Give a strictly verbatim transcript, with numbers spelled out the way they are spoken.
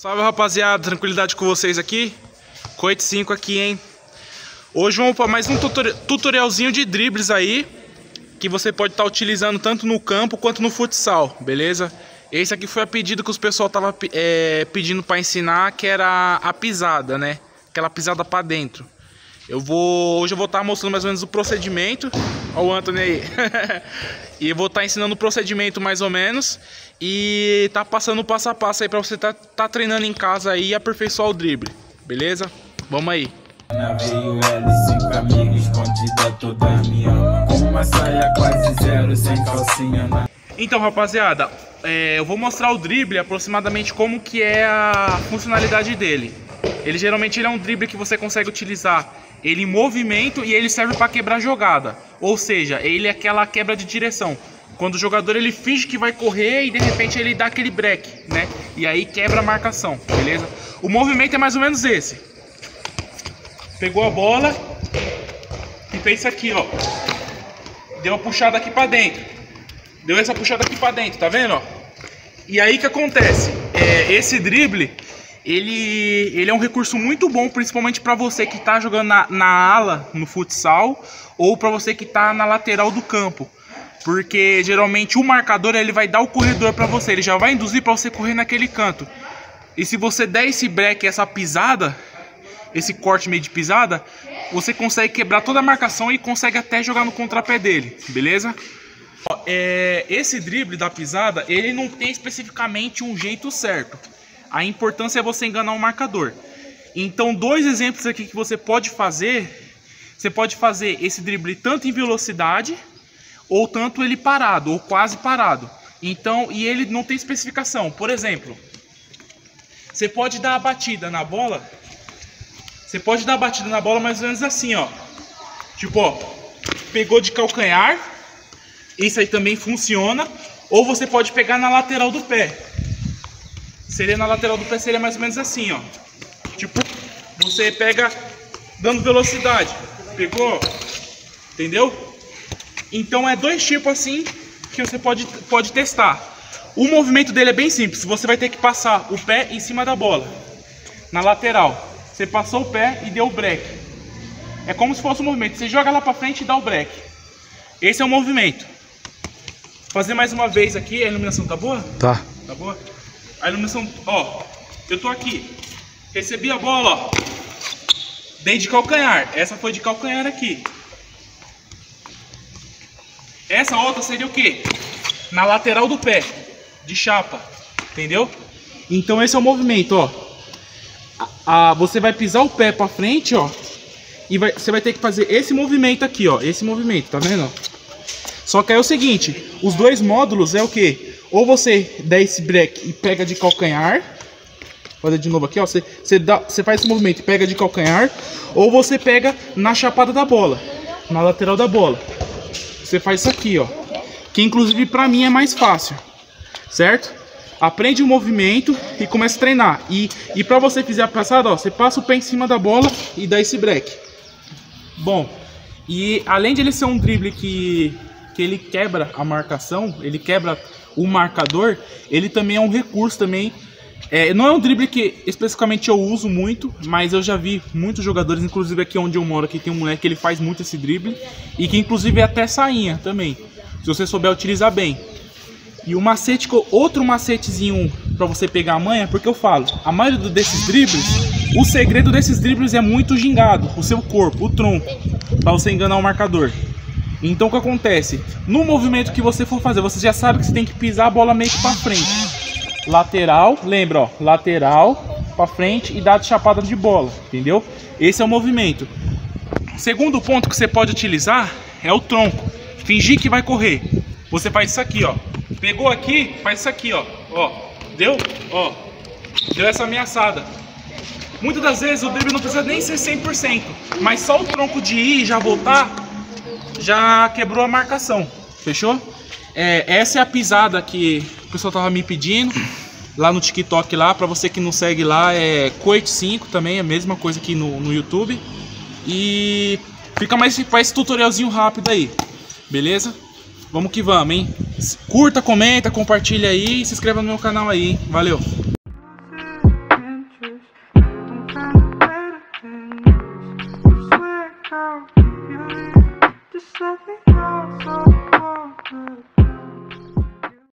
Salve rapaziada, tranquilidade com vocês aqui? Coity cinco aqui, hein? Hoje vamos para mais um tutorialzinho de dribles aí, que você pode estar tá utilizando tanto no campo quanto no futsal, beleza? Esse aqui foi a pedido que os pessoal tava é, pedindo para ensinar, que era a pisada, né? Aquela pisada para dentro. Eu vou, hoje eu vou estar tá mostrando mais ou menos o procedimento. Olha o Anthony aí. E eu vou estar tá ensinando o procedimento mais ou menos. E tá passando passo a passo aí pra você tá, tá treinando em casa aí e aperfeiçoar o drible. Beleza? Vamos aí. Navio L cinco, amiga escondida toda minha alma. Com uma saia quase zero, sem calcinha. Então rapaziada, é, eu vou mostrar o drible aproximadamente como que é a funcionalidade dele. Ele geralmente ele é um drible que você consegue utilizar ele em movimento e ele serve para quebrar jogada. Ou seja, ele é aquela quebra de direção. Quando o jogador ele finge que vai correr e de repente ele dá aquele break, né? E aí quebra a marcação, beleza? O movimento é mais ou menos esse. Pegou a bola e fez isso aqui, ó. Deu uma puxada aqui pra dentro. Deu essa puxada aqui pra dentro, tá vendo, ó? E aí que acontece? É, esse drible... Ele, ele é um recurso muito bom, principalmente para você que está jogando na, na ala, no futsal, ou para você que está na lateral do campo. Porque geralmente o marcador ele vai dar o corredor para você, ele já vai induzir para você correr naquele canto. E se você der esse break, essa pisada, esse corte meio de pisada, você consegue quebrar toda a marcação e consegue até jogar no contrapé dele, beleza? Ó, é, esse drible da pisada, ele não tem especificamente um jeito certo. A importância é você enganar o marcador. Então, dois exemplos aqui que você pode fazer. Você pode fazer esse drible tanto em velocidade, ou tanto ele parado, ou quase parado. Então, e ele não tem especificação. Por exemplo, você pode dar a batida na bola. Você pode dar a batida na bola mais ou menos assim, ó. Tipo, ó, pegou de calcanhar. Isso aí também funciona. Ou você pode pegar na lateral do pé. Seria na lateral do pé, seria mais ou menos assim, ó. Tipo, você pega dando velocidade. Pegou? Entendeu? Então é dois tipos assim que você pode, pode testar. O movimento dele é bem simples. Você vai ter que passar o pé em cima da bola. Na lateral. Você passou o pé e deu o break. É como se fosse um movimento. Você joga lá pra frente e dá o break. Esse é o movimento. Vou fazer mais uma vez aqui. A iluminação tá boa? Tá. Tá boa? A iluminação, ó, eu tô aqui, recebi a bola, ó, dei de calcanhar, essa foi de calcanhar aqui. Essa outra seria o quê? Na lateral do pé, de chapa, entendeu? Então esse é o movimento, ó. A, a, você vai pisar o pé pra frente, ó, e vai, você vai ter que fazer esse movimento aqui, ó, esse movimento, tá vendo? Só que aí é o seguinte, os dois módulos é o quê? Ou você dá esse break e pega de calcanhar. Vou fazer de novo aqui, ó. Você, você, dá, você faz esse movimento e pega de calcanhar. Ou você pega na chapada da bola. Na lateral da bola. Você faz isso aqui, ó. Que inclusive pra mim é mais fácil. Certo? Aprende o movimento e começa a treinar. E, e pra você fizer a passada, ó. Você passa o pé em cima da bola e dá esse break. Bom. E além de ele ser um drible que... que ele quebra a marcação, ele quebra o marcador, ele também é um recurso também, é, não é um drible que especificamente eu uso muito, mas eu já vi muitos jogadores, inclusive aqui onde eu moro, aqui tem um moleque que ele faz muito esse drible, e que inclusive é até sainha também, se você souber utilizar bem. E o macete, outro macetezinho para você pegar a manha, porque eu falo, a maioria desses dribles, o segredo desses dribles é muito gingado, o seu corpo, o tronco, para você enganar o marcador. Então o que acontece? No movimento que você for fazer, você já sabe que você tem que pisar a bola meio que pra frente. Lateral, lembra, ó, lateral, pra frente e dá de chapada de bola, entendeu? Esse é o movimento. Segundo ponto que você pode utilizar é o tronco. Fingir que vai correr. Você faz isso aqui, ó. Pegou aqui, faz isso aqui, ó. Ó, deu? Ó. Deu essa ameaçada. Muitas das vezes o drible não precisa nem ser cem por cento, mas só o tronco de ir e já voltar já quebrou a marcação, fechou? É, essa é a pisada que o pessoal tava me pedindo lá no TikTok lá, pra você que não segue lá, é Coity cinco também, é a mesma coisa aqui no, no YouTube. E fica mais pra esse tutorialzinho rápido aí, beleza? Vamos que vamos, hein? Curta, comenta, compartilha aí e se inscreva no meu canal aí, hein? Valeu! five.